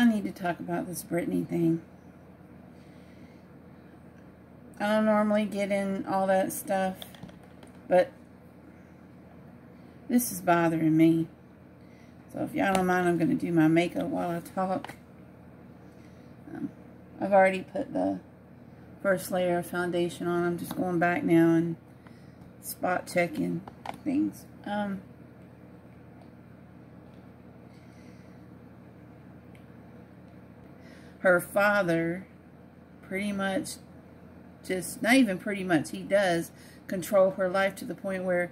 I need to talk about this Britney thing. I don't normally get in all that stuff, but this is bothering me. So if y'all don't mind, I'm going to do my makeup while I talk. I've already put the first layer of foundation on. I'm just going back now and spot checking things. Her father pretty much just, not even pretty much, he does control her life to the point where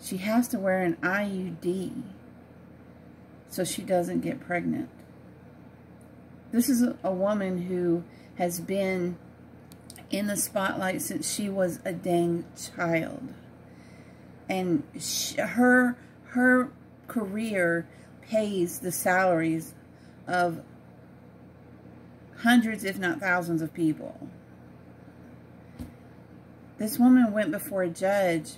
she has to wear an IUD so she doesn't get pregnant. This is a woman who has been in the spotlight since she was a dang child. And her career pays the salaries of hundreds, if not thousands, of people. This woman went before a judge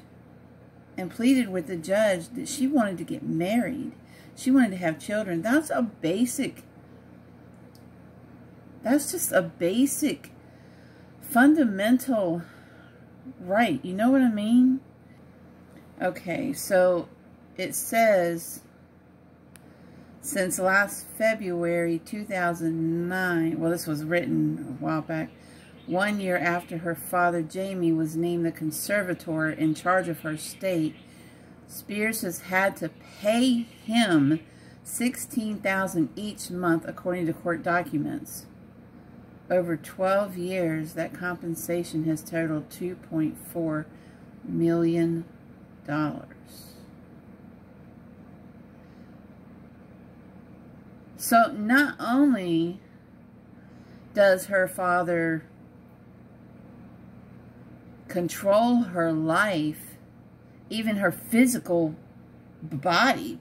and pleaded with the judge that she wanted to get married. She wanted to have children. That's a basic, that's just a basic, fundamental right. You know what I mean? Okay, so it says, since last February 2009, well, this was written a while back, 1 year after her father, Jamie, was named the conservator in charge of her estate, Spears has had to pay him $16,000 each month, according to court documents. Over 12 years, that compensation has totaled $2.4 million. So not only does her father control her life, even her physical body,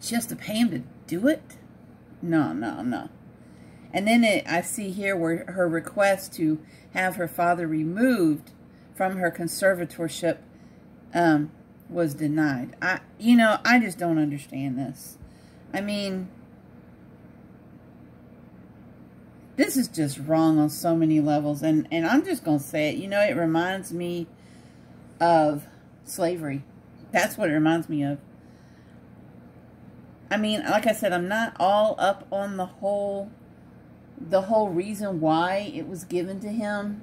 she has to pay him to do it? No, no, no. And then I see here where her request to have her father removed from her conservatorship was denied. I just don't understand this. I mean, this is just wrong on so many levels. And I'm just going to say it. You know, it reminds me of slavery. That's what it reminds me of. I mean, like I said, I'm not all up on the whole reason why it was given to him.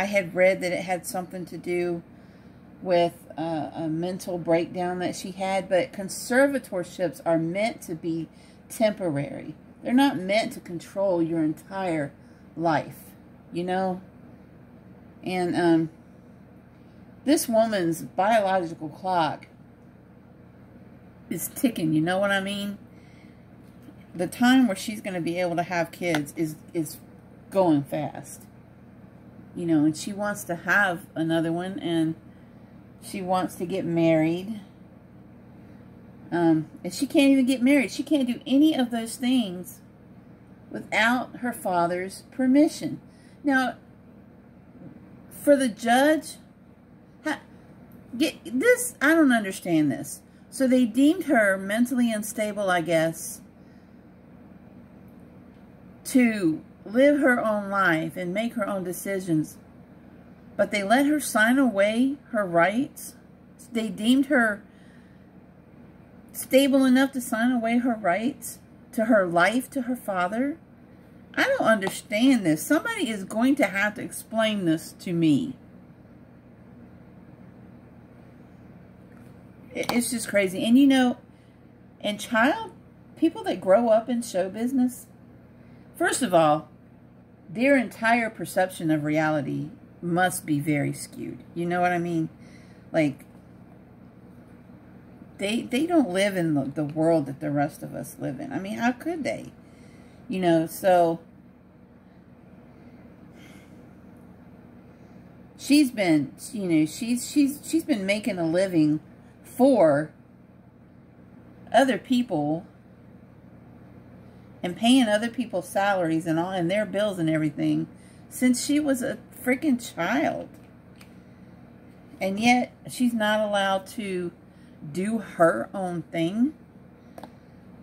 I had read that it had something to do with a mental breakdown that she had, but conservatorships are meant to be temporary. They're not meant to control your entire life, you know? And this woman's biological clock is ticking, you know what I mean? The time where she's going to be able to have kids is going fast. You know, and she wants to have another one, and she wants to get married. And she can't even get married. She can't do any of those things without her father's permission. Now, for the judge, I don't understand this. So they deemed her mentally unstable, I guess, to live her own life and make her own decisions, but they let her sign away her rights. They deemed her stable enough to sign away her rights to her life, to her father. I don't understand this. Somebody is going to have to explain this to me. It's just crazy. And you know, and people that grow up in show business, first of all, their entire perception of reality must be very skewed. You know what I mean? Like, they don't live in the world that the rest of us live in. I mean, how could they? You know, so she's been, you know, she's been making a living for other people and paying other people's salaries and all, and their bills and everything, since she was a freaking child. And yet, she's not allowed to do her own thing.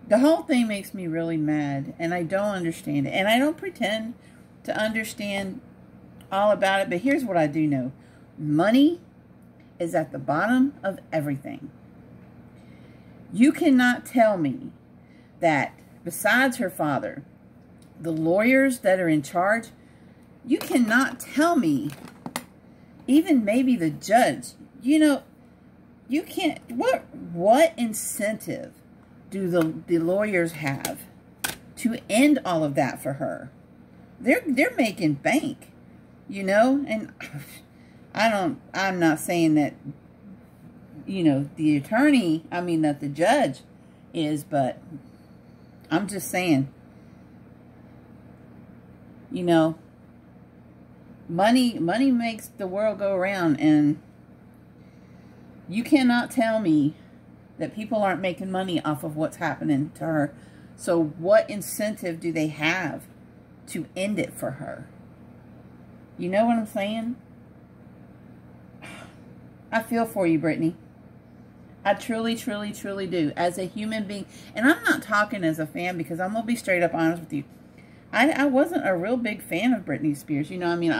The whole thing makes me really mad, and I don't understand it. And I don't pretend to understand all about it, but here's what I do know. Money is at the bottom of everything. You cannot tell me that besides her father, the lawyers that are in charge, you cannot tell me, even maybe the judge, you know, you can't, what incentive do the lawyers have to end all of that for her? They're making bank, you know, and I'm not saying that, you know, the attorney, I mean, that the judge is, but I'm just saying, you know, money makes the world go around, and you cannot tell me that people aren't making money off of what's happening to her. So what incentive do they have to end it for her? You know what I'm saying? I feel for you, Britney. I truly, truly, truly do. As a human being, and I'm not talking as a fan, because I'm going to be straight up honest with you. I wasn't a real big fan of Britney Spears. You know, I mean,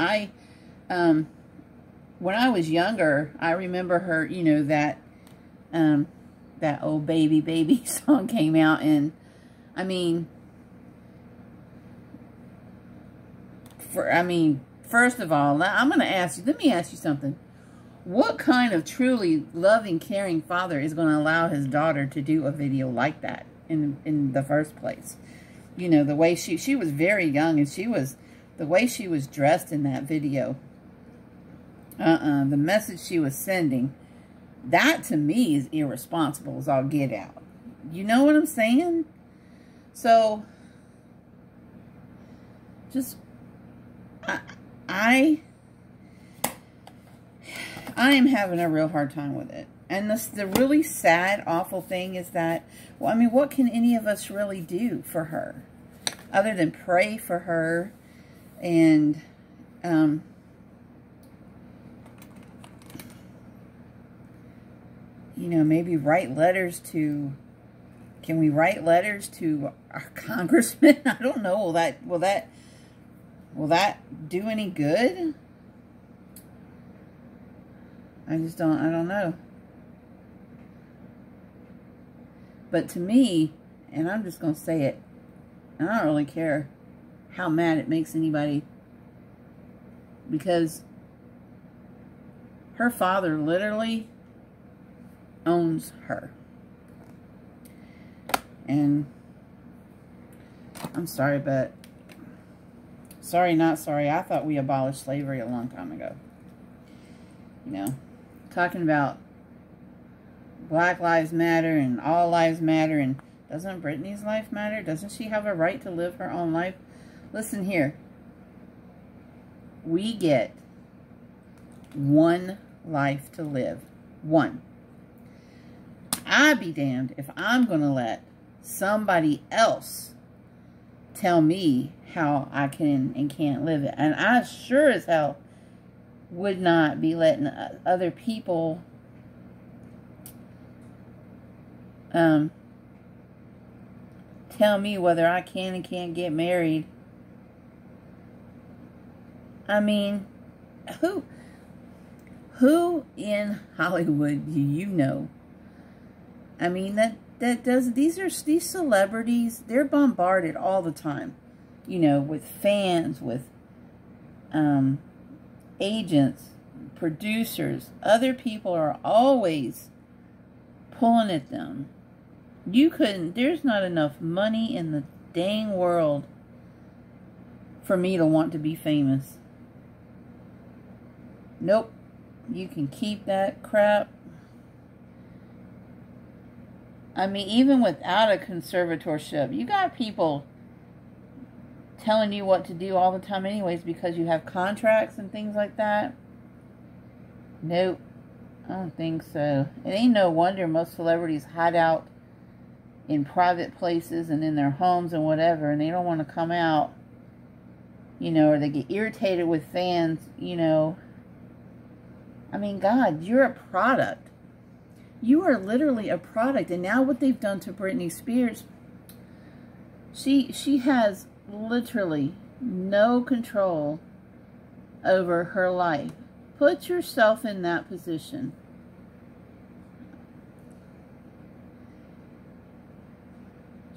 when I was younger, I remember her, you know, that old baby song came out, and I mean, first of all, I'm going to ask you, let me ask you something. What kind of truly loving, caring father is going to allow his daughter to do a video like that in the first place? You know, the way she was very young, and the way she was dressed in that video, the message she was sending, that to me is irresponsible as all get out. You know what I'm saying? So, just, I am having a real hard time with it. And the really sad, awful thing is that, well, I mean, what can any of us really do for her? Other than pray for her and, you know, maybe write letters to, can we write letters to our congressman? I don't know. Will that do any good? I just don't, I don't know. But to me, and I'm just going to say it, and I don't really care how mad it makes anybody, because her father literally owns her. And I'm sorry, but sorry, not sorry. I thought we abolished slavery a long time ago. You know, talking about Black Lives Matter and all lives matter, and doesn't Britney's life matter? Doesn't she have a right to live her own life? Listen here. We get one life to live. One. I'd be damned if I'm going to let somebody else tell me how I can and can't live it. And I sure as hell would not be letting other people tell me whether I can and can't get married. I mean, who in Hollywood do you know? I mean, that does, these celebrities, they're bombarded all the time, you know, with fans, with agents, producers. Other people are always pulling at them. You couldn't, there's not enough money in the dang world for me to want to be famous. Nope. You can keep that crap. I mean, even without a conservatorship, you got people telling you what to do all the time anyways, because you have contracts and things like that. Nope. I don't think so. It ain't no wonder most celebrities hide out in private places and in their homes and whatever, and they don't want to come out, you know, or they get irritated with fans, you know, I mean, God, you're a product. You are literally a product. And now what they've done to Britney Spears, she has literally no control over her life. Put yourself in that position.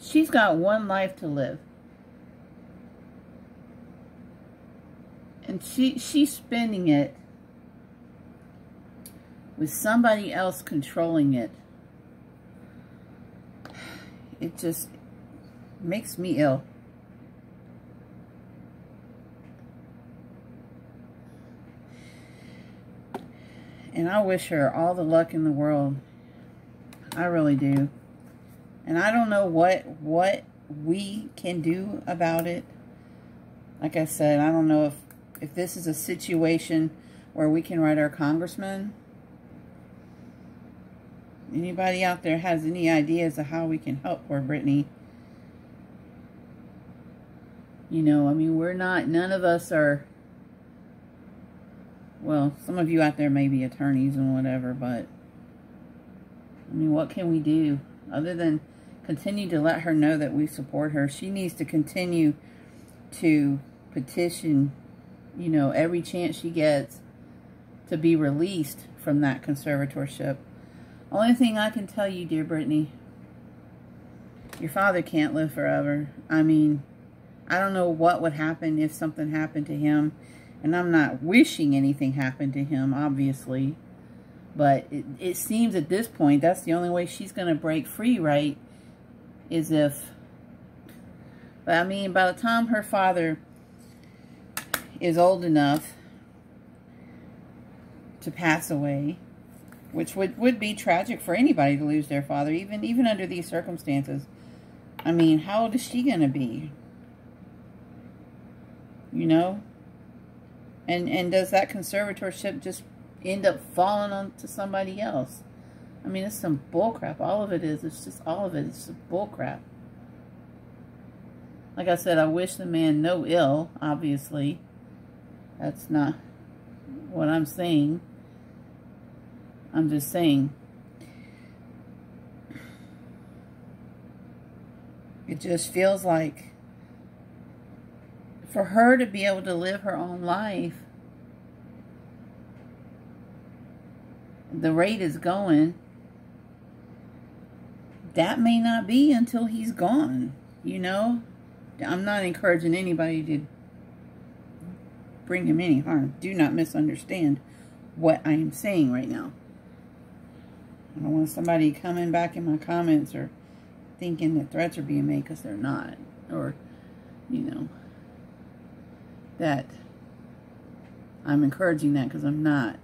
She's got one life to live. And she's spending it with somebody else controlling it. It just makes me ill. And I wish her all the luck in the world. I really do. And I don't know what we can do about it. Like I said, I don't know if this is a situation where we can write our congressman. Anybody out there has any ideas of how we can help poor Britney? You know, I mean, none of us are, well, some of you out there may be attorneys and whatever, but, I mean, what can we do other than continue to let her know that we support her? She needs to continue to petition, you know, every chance she gets to be released from that conservatorship. Only thing I can tell you, dear Britney, your father can't live forever. I mean, I don't know what would happen if something happened to him. And I'm not wishing anything happened to him, obviously. But it seems at this point, that's the only way she's going to break free, right? Is if... But I mean, by the time her father is old enough to pass away, which would be tragic for anybody to lose their father, even under these circumstances. I mean, how old is she going to be? You know? And does that conservatorship just end up falling onto somebody else? I mean, it's some bullcrap. All of it is. It's just all of it. It's just bullcrap. Like I said, I wish the man no ill, obviously. That's not what I'm saying. I'm just saying, it just feels like for her to be able to live her own life, the rate is going, that may not be until he's gone, you know? I'm not encouraging anybody to bring him any harm. Do not misunderstand what I am saying right now. I don't want somebody coming back in my comments or thinking that threats are being made, because they're not. Or, you know, that I'm encouraging that, because I'm not.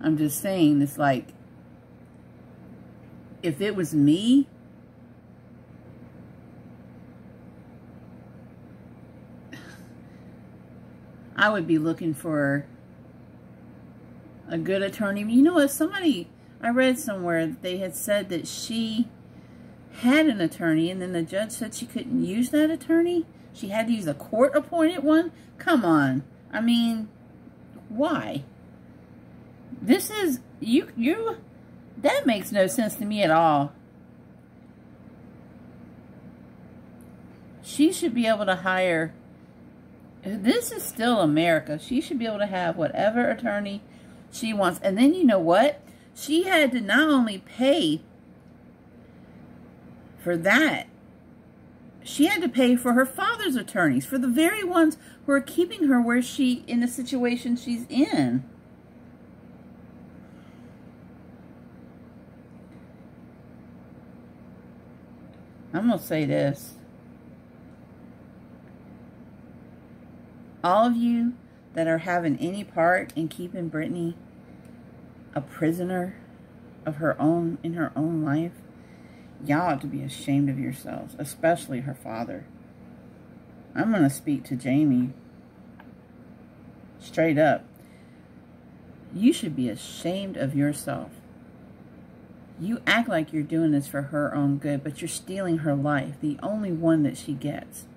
I'm just saying it's like, if it was me, I would be looking for a good attorney. You know what? Somebody... I read somewhere that they had said that she had an attorney, and then the judge said she couldn't use that attorney. She had to use a court-appointed one. Come on. I mean, why? This is, that makes no sense to me at all. She should be able to hire, this is still America. She should be able to have whatever attorney she wants. And then you know what? She had to not only pay for that, she had to pay for her father's attorneys, for the very ones who are keeping her where she, in the situation she's in. I'm going to say this. All of you that are having any part in keeping Britney a prisoner of her own, in her own life, y'all ought to be ashamed of yourselves, especially her father. I'm going to speak to Jamie straight up. You should be ashamed of yourself. You act like you're doing this for her own good, but you're stealing her life, the only one that she gets.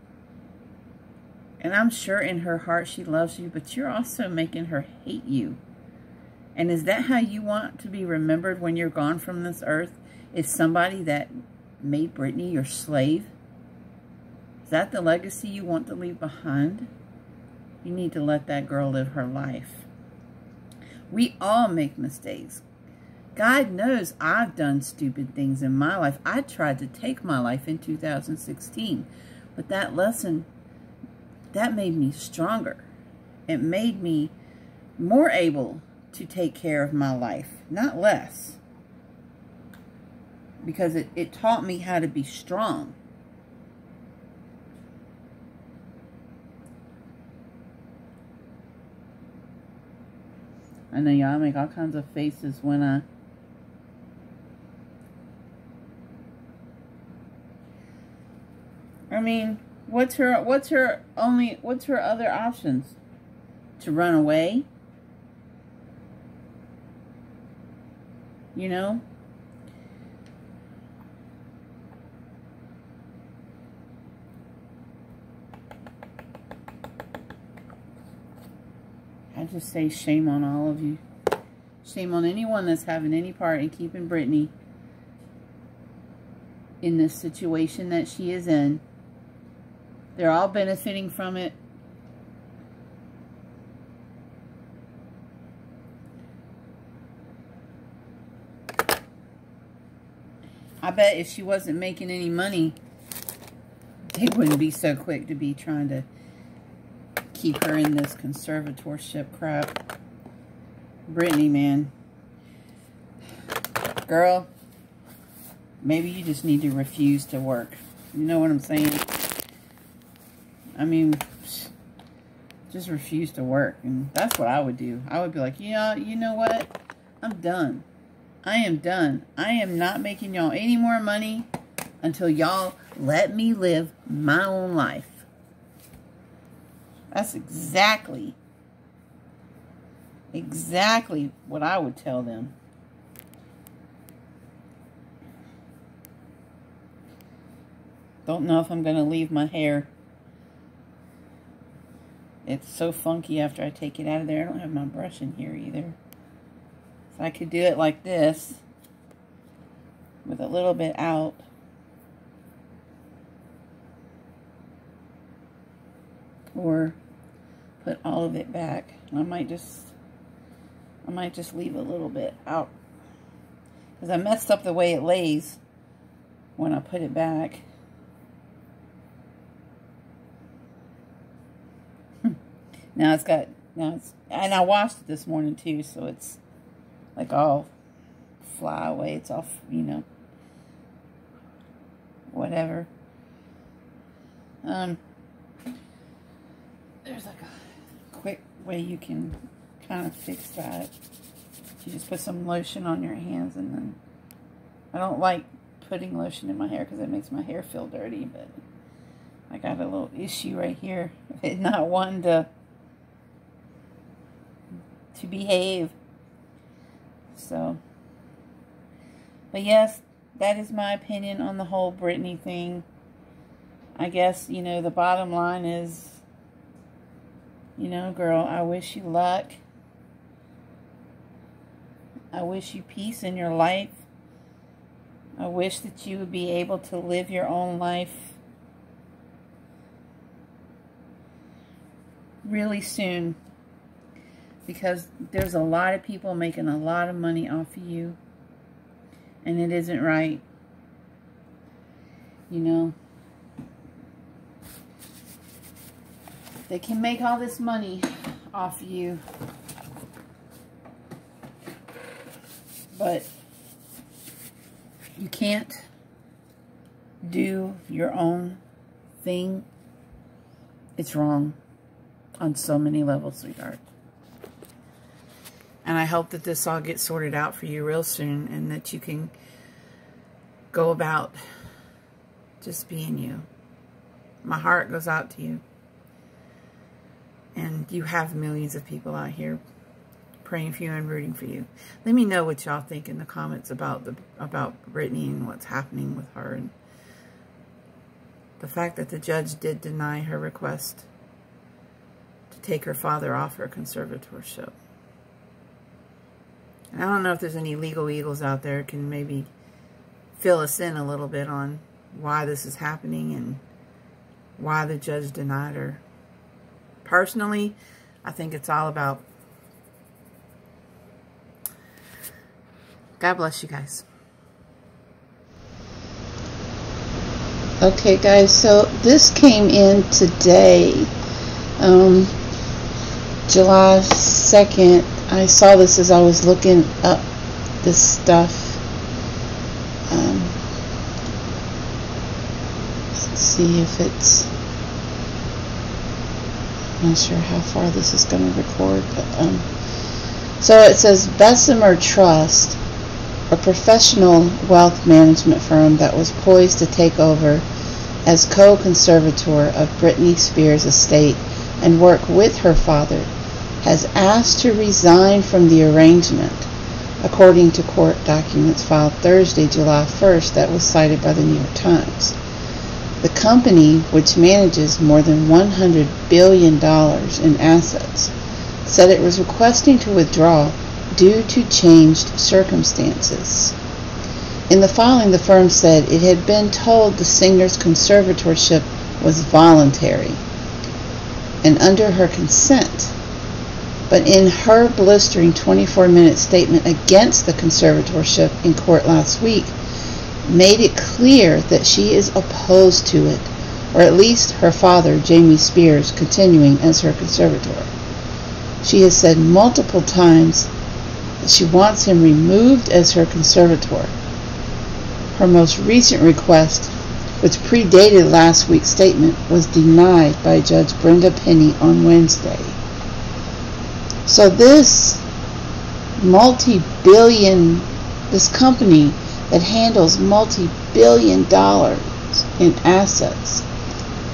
And I'm sure in her heart she loves you, but you're also making her hate you. And is that how you want to be remembered when you're gone from this earth? Is somebody that made Britney your slave? Is that the legacy you want to leave behind? You need to let that girl live her life. We all make mistakes. God knows I've done stupid things in my life. I tried to take my life in 2016. But that lesson, that made me stronger. It made me more able to take care of my life, not less. Because it taught me how to be strong. I know y'all make all kinds of faces when I... what's her other options? To run away? You know? I just say shame on all of you. Shame on anyone that's having any part in keeping Britney in this situation that she is in. They're all benefiting from it. I bet if she wasn't making any money, they wouldn't be so quick to be trying to keep her in this conservatorship crap. Britney, man. Girl, maybe you just need to refuse to work. You know what I'm saying? I mean, just refuse to work. And that's what I would do. I would be like, yeah, you know what? I'm done. I am done. I am not making y'all any more money until y'all let me live my own life. That's exactly what I would tell them. Don't know if I'm going to leave my hair. It's so funky after I take it out of there. I don't have my brush in here either. So I could do it like this with a little bit out. Or put all of it back. I might just leave a little bit out. Because I messed up the way it lays when I put it back. And I washed it this morning too, so it's like all fly away. It's all, you know, whatever. There's like a quick way you can kind of fix that. You just put some lotion on your hands, and then I don't like putting lotion in my hair because it makes my hair feel dirty. But I got a little issue right here. It's not one to behave. So, but yes, that is my opinion on the whole Britney thing. I guess, you know, the bottom line is, you know, girl, I wish you luck. I wish you peace in your life. I wish that you would be able to live your own life really soon. Because there's a lot of people making a lot of money off of you. And it isn't right. You know. They can make all this money off of you. But you can't do your own thing. It's wrong on so many levels, sweetheart. And I hope that this all gets sorted out for you real soon, and that you can go about just being you. My heart goes out to you. And you have millions of people out here praying for you and rooting for you. Let me know what y'all think in the comments about Britney and what's happening with her. And the fact that the judge did deny her request to take her father off her conservatorship. I don't know if there's any legal eagles out there can maybe fill us in a little bit on why this is happening and why the judge denied her. Personally, I think it's all about... God bless you guys. Okay, guys, so this came in today, July 2nd. I saw this as I was looking up this stuff. Let's see if it's... I'm not sure how far this is going to record, but so it says Bessemer Trust, a professional wealth management firm that was poised to take over as co-conservator of Britney Spears' estate and work with her father, has asked to resign from the arrangement, according to court documents filed Thursday, July 1st, that was cited by the New York Times. The company, which manages more than $100 billion in assets, said it was requesting to withdraw due to changed circumstances. In the filing, the firm said it had been told the singer's conservatorship was voluntary and under her consent, but in her blistering 24-minute statement against the conservatorship in court last week, made it clear that she is opposed to it, or at least her father, Jamie Spears, continuing as her conservator. She has said multiple times she wants him removed as her conservator. Her most recent request, which predated last week's statement, was denied by Judge Brenda Penny on Wednesday. So this this company that handles multi-billion dollars in assets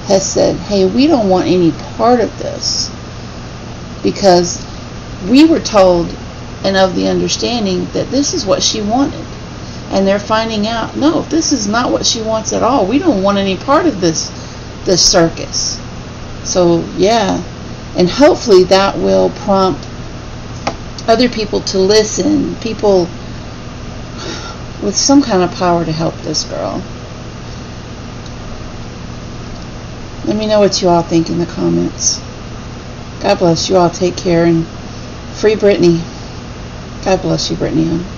has said, hey, we don't want any part of this, because we were told and of the understanding that this is what she wanted, and they're finding out, no, this is not what she wants at all. We don't want any part of this circus. So yeah, and hopefully that will prompt other people to listen, people with some kind of power to help this girl. Let me know what you all think in the comments. God bless you all. Take care, and free Britney. God bless you, Britney.